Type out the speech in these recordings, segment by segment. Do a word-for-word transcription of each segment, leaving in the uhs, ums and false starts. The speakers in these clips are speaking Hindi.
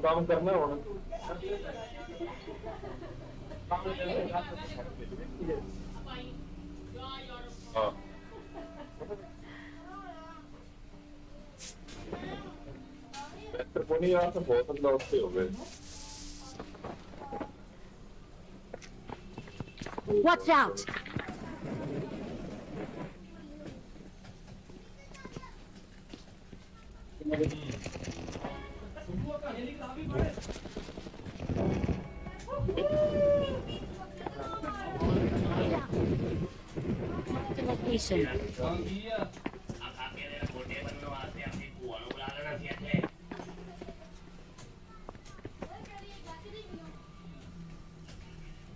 काम करना होगा यार तो बहुत अंदर से हो गए। Watch out!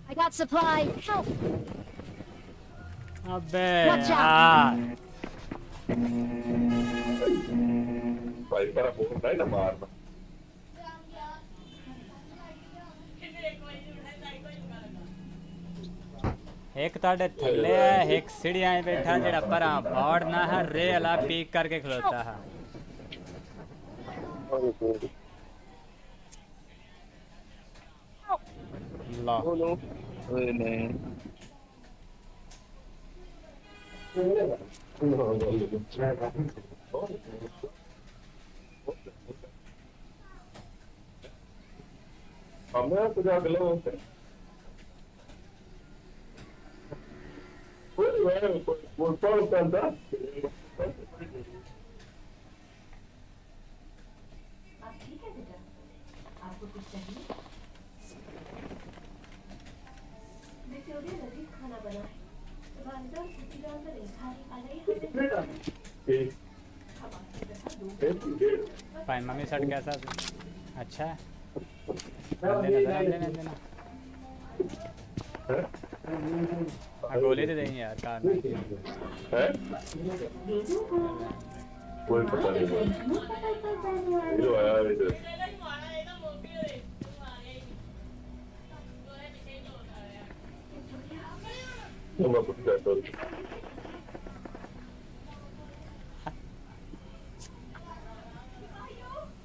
I got supply. Help! Abbe. Watch out! Vai para por daí na marra. एक ताड़े थल्ले है, एक सीढ़ियाँ बैठा जेड़ा परा बाढ़ ना है रे अला पीक करके खलोता है। ला। हमें तो जा गलो We're both done that. Fine, mummy said, guess that's अच्छा गोले दे देंगे यार कार में है कोई पता नहीं ये लो यार इधर तो मैं कुछ करता हूँ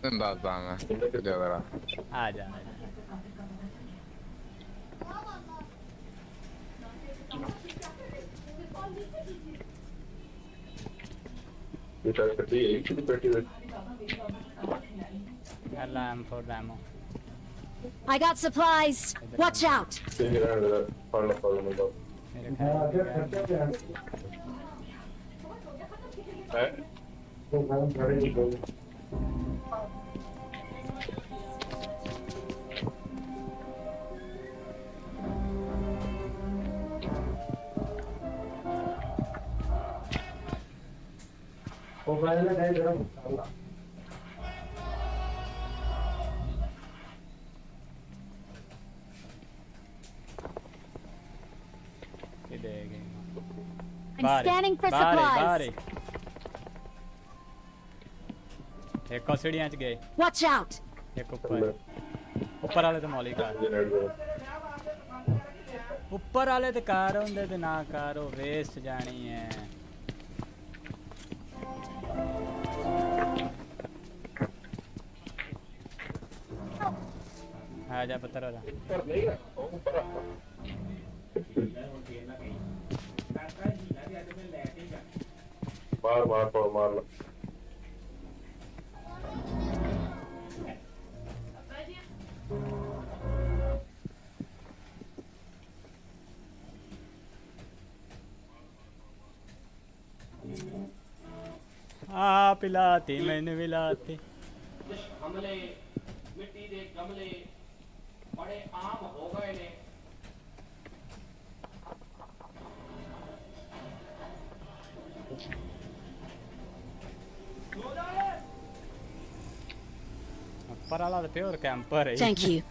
तुम बात बांगा क्या करा आ जा You try to be each and pretty good. Alarm for ammo. I got supplies. Watch out. वो वाला नहीं जरा मुस्ताला ये देखें बारे बारे बारे एक कॉस्टिंग आज गए Watch out एक ऊपर ऊपर आले तो मॉली कार ऊपर आले तो कारों दे तो ना कारों वेस्ट जानी है आ जा पत्थर वाला ऊपर नहीं है ऊपर मार मार पो मार लो आ पिलाती मैंने मिलाती हमले मिट्टी दे गमले बड़े आम हो गए ने Apar ala de pe oricam, părăi. Thank you.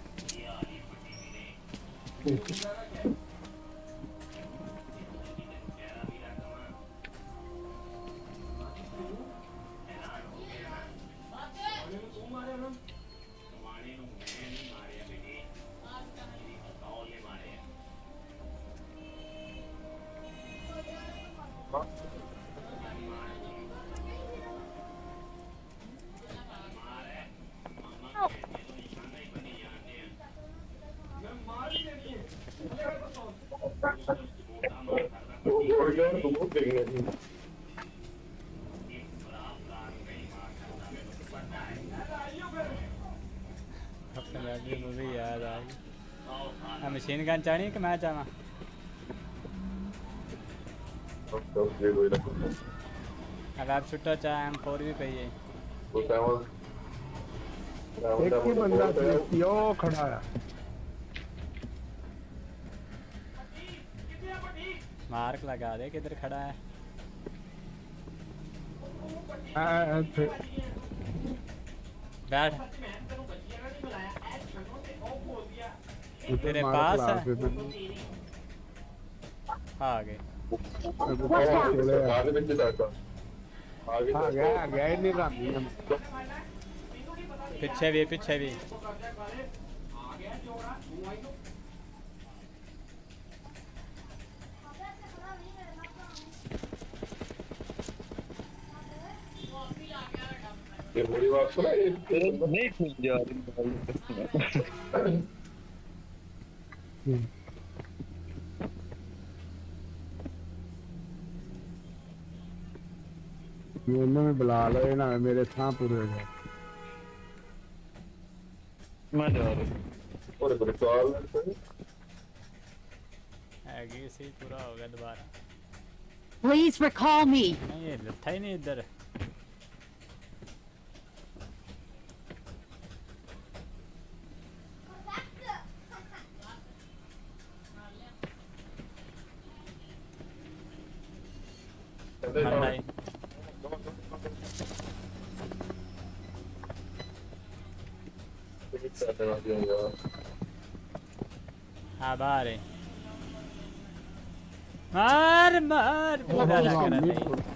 Machine gun चाहिए कि मैं जाना अगर छुट्टा चाहे हम फोर भी पे है एक ही बंदा यो खड़ा है मार्क लगा दे किधर खड़ा है बैठ तेरे पास है आगे पीछे भी पीछे भी ये बड़ी बात सुना ये नहीं मिल जा रही Hmm. ये में बुला लो ना मेरे सांप उड़ गए मैं जा रहा हूं और बड़े सवाल आगे से पूरा होगा दोबारा Please recall me नहीं लट्ठा ही नहीं इधर हमारे मार मार पूरा लग रहा है Watch out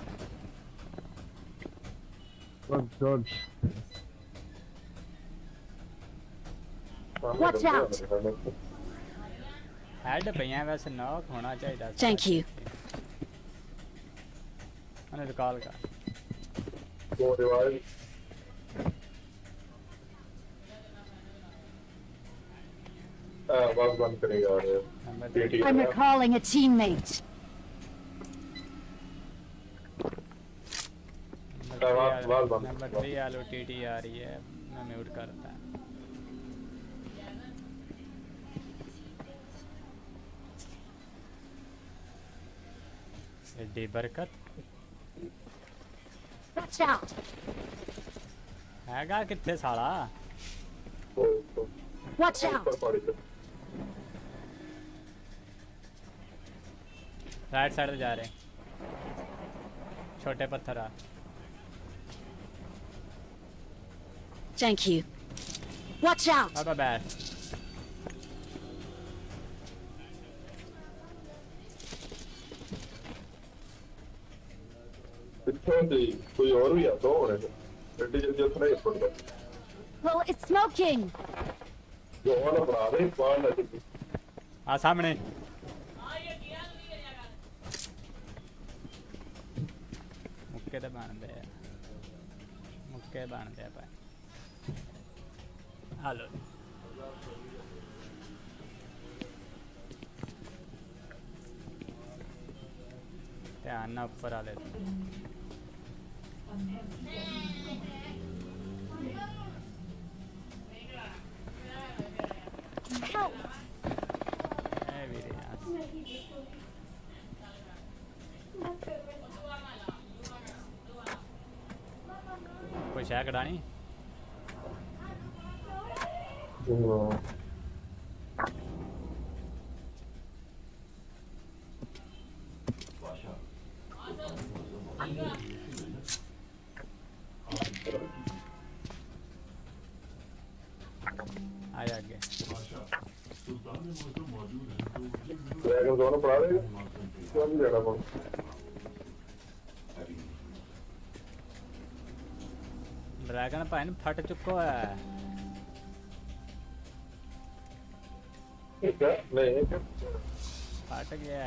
Watch out head भैया वैसे नॉक होना चाहिए Thank you मैंने रिकॉल का दो revive I'm recalling a teammate. Number three आलो टीटी आ रही है, मैं म्यूट करता हूँ. डी बरकत. Watch out. है क्या कितने साला? Watch out. राइट साइड से जा रहे हैं छोटे पत्थर आ थैंक यू वॉच आउट अब बैठ कोई और भी आता हो रहा है Well it's smoking जो वाला बना रहे पान आ सामने मुक्के बांधे मुक्के बांधे हेलो ध्यान ना ऊपर आ ले क्या कड़ानी दोनों पढ़ा रहे हैं क्या नहीं लगा कौन ड्रैगन पाइन फट चुका है क्या नहीं फट गया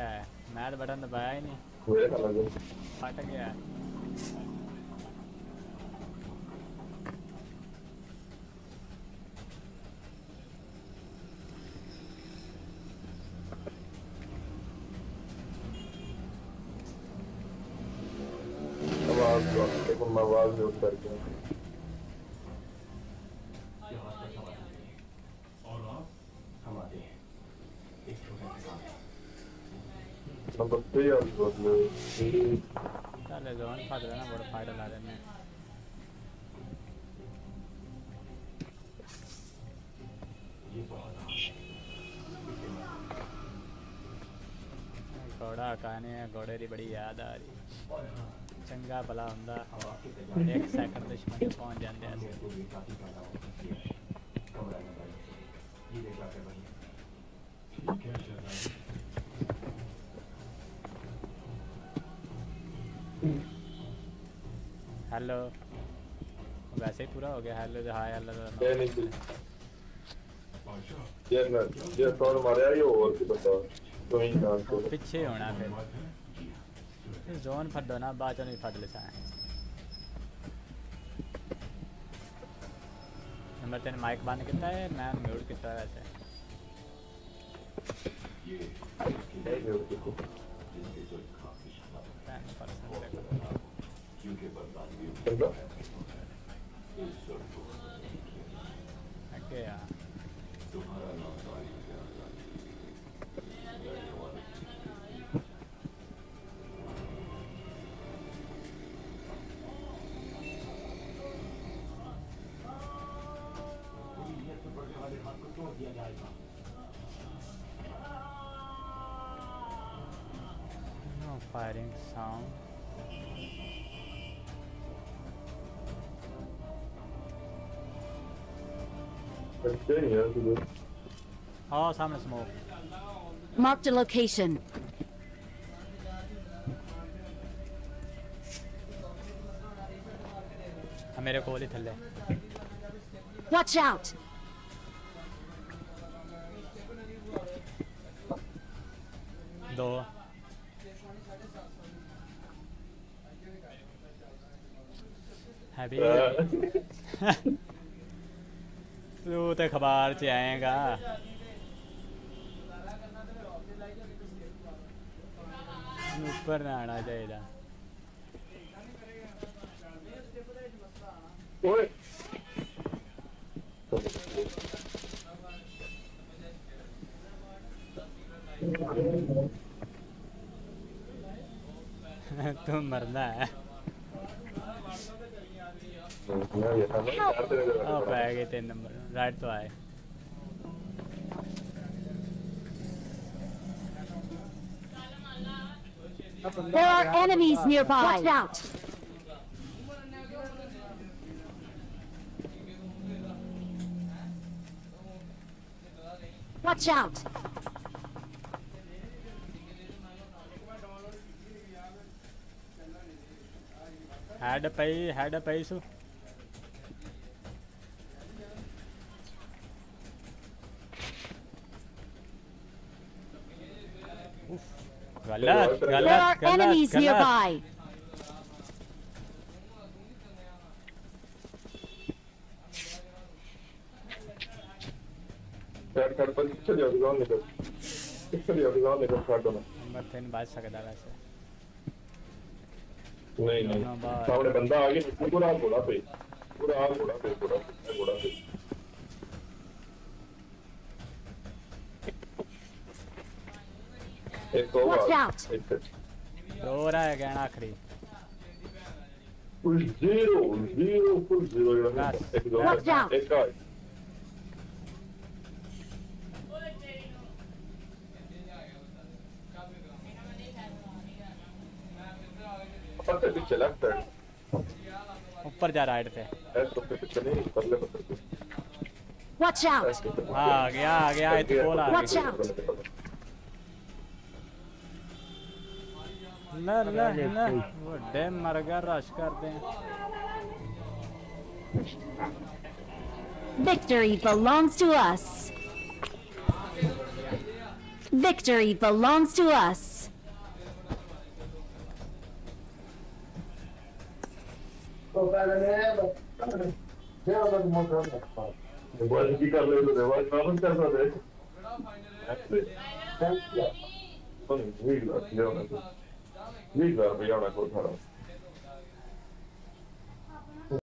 मैथ बटन दबाया ही नहीं फट गया आवाज यूज करके और आप हमारे एक छोटे से सब बच्चे और बहुत चले जोन फाड़ देना बड़ा फायदा ला देने ये बहुत घोड़ा कहानी है घोड़े की बड़ी याद आ रही चंगा भला हुंदा एक सेकंड दुश्मन तक पहुंच जांदे ऐसे ये देख ला के भाई क्या चल रहा है हेलो वैसे ही पूरा हो गया हेलो जो हाय अल्लाह नहीं ये ना ये कौन मारे आयो और की बताओ तो ही काम को पीछे होना फिर जोन फट दो ना बात नहीं फट लेता है नंबर तीन माइक बंद कितना है मैं म्यूट कितना है वैसे firing sound oh someone smoke marked a location mere ko le thalle watch out do अभी तू तो अखबार च आएगा ऊपर ना आना चाहिए तुम मरना है गए तीन नंबर राइट तो आए There are enemies nearby. Watch out. Watch out. Head up, head up, so. Galat, galat, galat, galat. Sir, sir, but it's still your ground, sir. It's still your ground, sir. Pardon. But then, bad sakda वैसे. नहीं नहीं. सामने बंदा आ गया. पूरा घोड़ा पे. पूरा घोड़ा पे. पूरा घोड़ा पे. Watch out! Door है क्या आखरी? Full zero, zero, full zero. Watch out! ऊपर से पीछे लगता है. ऊपर जा राइट पे. Watch out! आ गया, आ गया, इतना बोला. Watch out! ला ला ला वो डैम मर गया रश कर दें। Victory belongs to us. Victory belongs to us. Vigla, Vigla, Vigla, Vigla,